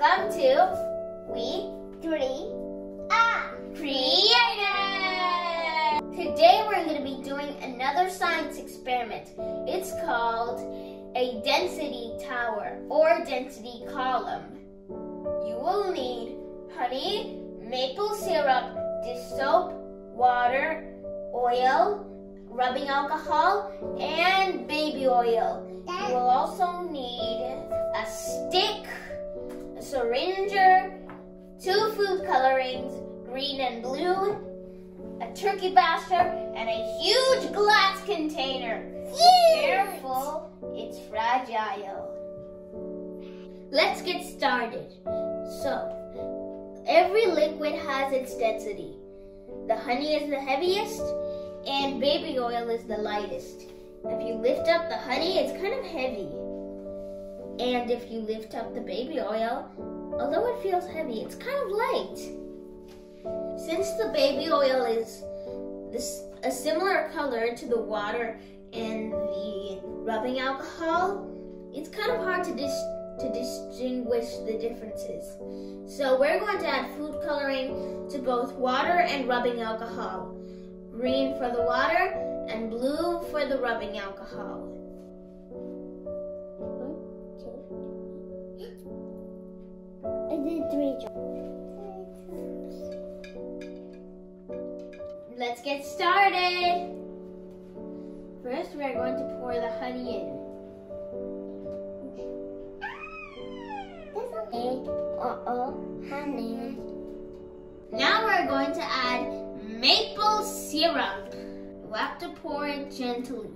Welcome to Week 3 of Creative! Today we're going to be doing another science experiment. It's called a density tower or density column. You will need honey, maple syrup, dish soap, water, oil, rubbing alcohol, and baby oil. You will also need a stick, a syringer, two food colorings, green and blue, a turkey basher, and a huge glass container. Careful, it's fragile. Let's get started. So, every liquid has its density. The honey is the heaviest, and baby oil is the lightest. If you lift up the honey, it's kind of heavy. And if you lift up the baby oil, although it feels heavy, it's kind of light. Since the baby oil is a similar color to the water and the rubbing alcohol, it's kind of hard to distinguish the differences. So we're going to add food coloring to both water and rubbing alcohol. Green for the water, and blue for the rubbing alcohol. I did 3 jars. Let's get started. First, we're going to pour the honey in. Honey. Now we're going to add maple syrup. You have to pour it gently.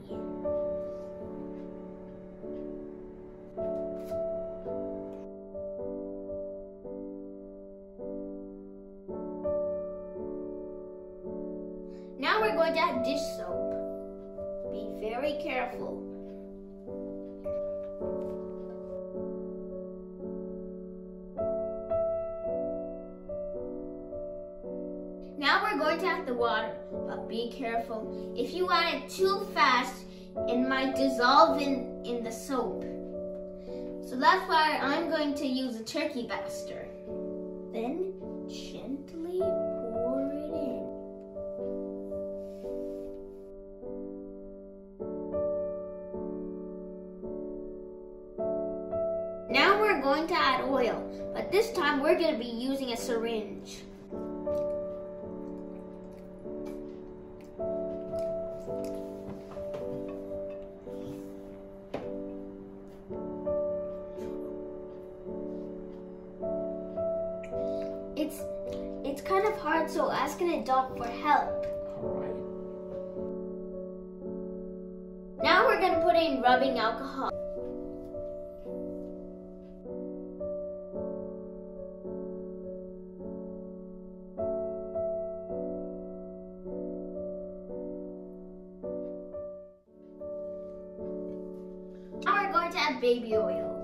Now we're going to add dish soap. Be very careful. Now we're going to add the water, but be careful. If you add it too fast, it might dissolve in the soap. So that's why I'm going to use a turkey baster. Then gently pour it in. Now we're going to add oil, but this time we're going to be using a syringe. It's kind of hard, so ask an adult for help. Alright. Now we're going to put in rubbing alcohol. Now we're going to add baby oil.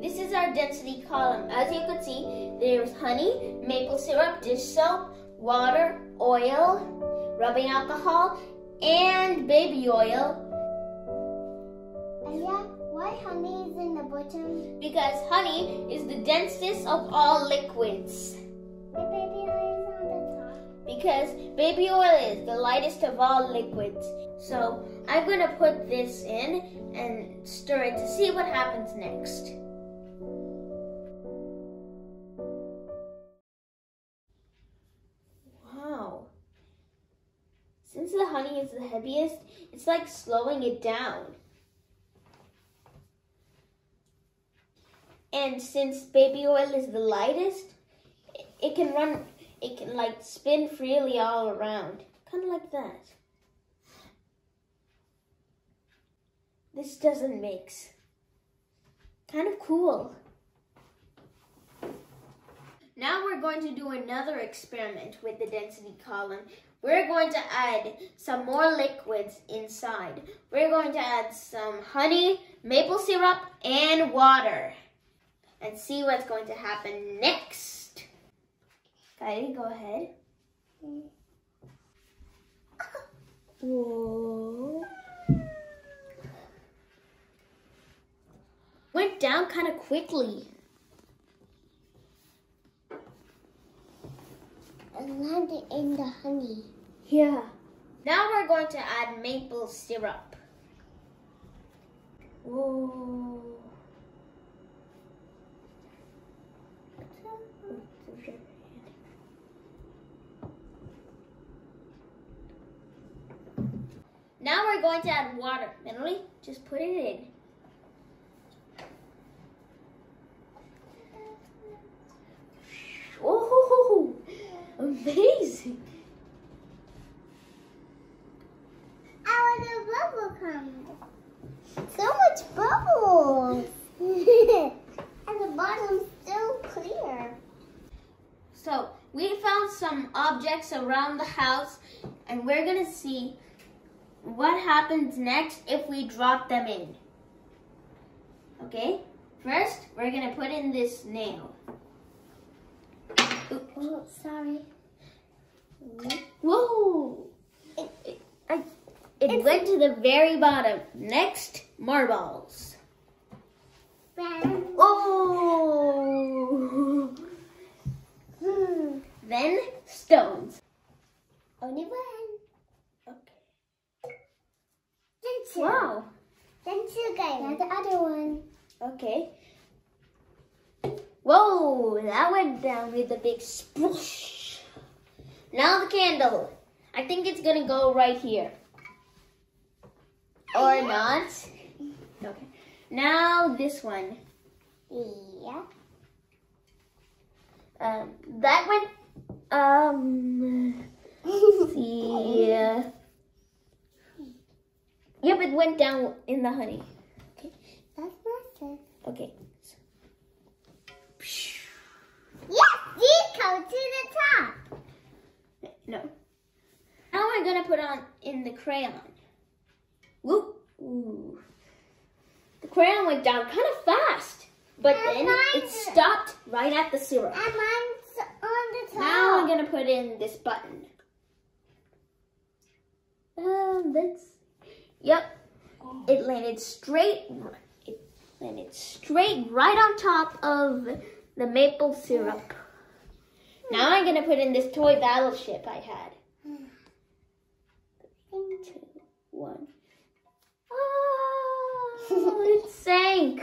This is our density column. As you can see, there's honey, maple syrup, dish soap, water, oil, rubbing alcohol, and baby oil. Yeah, why honey is in the bottom? Because honey is the densest of all liquids. And baby oil is on the top. Because baby oil is the lightest of all liquids. So I'm going to put this in and stir it to see what happens next. Wow. Since the honey is the heaviest, it's like slowing it down. And since baby oil is the lightest, it can like spin freely all around. Kind of like that. This doesn't mix. Kind of cool. Now we're going to do another experiment with the density column. We're going to add some more liquids inside. We're going to add some honey, maple syrup, and water. and see what's going to happen next. Kylie, go ahead. Whoa. Went down kind of quickly. And landed in the honey. Yeah. Now we're going to add maple syrup. Whoa. Now we're going to add water. Melanie, just put it in. Oh, amazing. Our little bubble comes. So much bubbles. And the bottom's still clear. So we found some objects around the house, and we're gonna see what happens next if we drop them in. Okay, first we're gonna put in this nail. Oops. Oh, sorry. Whoa! It went to the very bottom. Next, marbles. Oh! Then stones. Only one. Okay. Then two. Wow. Then two guys. Now the other one. Okay. Whoa, that went down with a big sploosh. Now the candle. I think it's gonna go right here. Or not. Okay. Now this one. Yeah. That one. See. Yep, it went down in the honey. Okay. That's not it. Okay. Yes, these go to the top. No. Now we're gonna put on in the crayon. Whoop! Ooh. The crayon went down kind of fast, but and then it stopped right at the syrup. And mine's on the top. Now I'm gonna put in this button. That's. Yep. Oh. It landed straight. And it's straight right on top of the maple syrup. Now I'm going to put in this toy battleship I had. 3, 2, 1. Oh, it sank.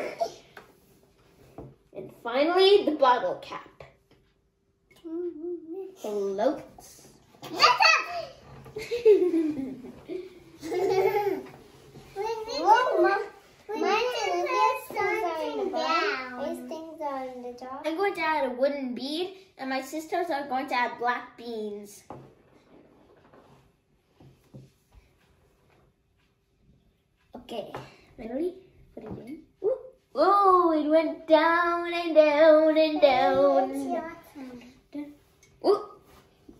And finally, the bottle cap. Floats. I'm going to add a wooden bead, and my sisters are going to add black beans. Okay, Melody, put it in. Ooh. Oh, it went down and down and down. Ooh.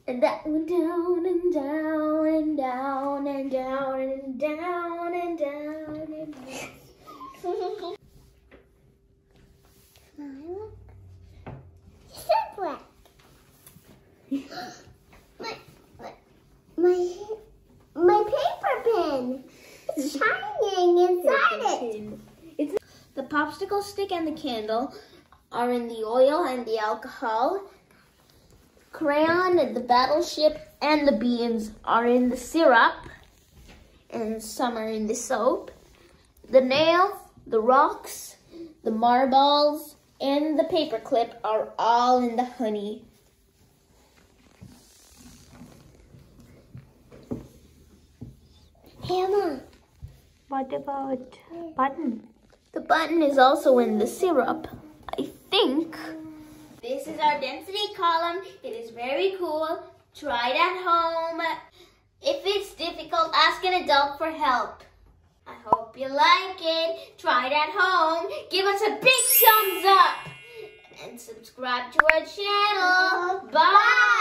And that went down and down and down and down and down and down and down. my paper pen. It's shining inside it. The popsicle stick and the candle are in the oil and the alcohol. Crayon, the battleship, and the beans are in the syrup, and some are in the soap. The nails, the rocks, the marbles, and the paper clip are all in the honey. Hannah, what about button? The button is also in the syrup, I think. This is our density column. It is very cool. Try it at home. If it's difficult, ask an adult for help. I hope you like it. Try it at home. Give us a big thumbs up and subscribe to our channel. Bye.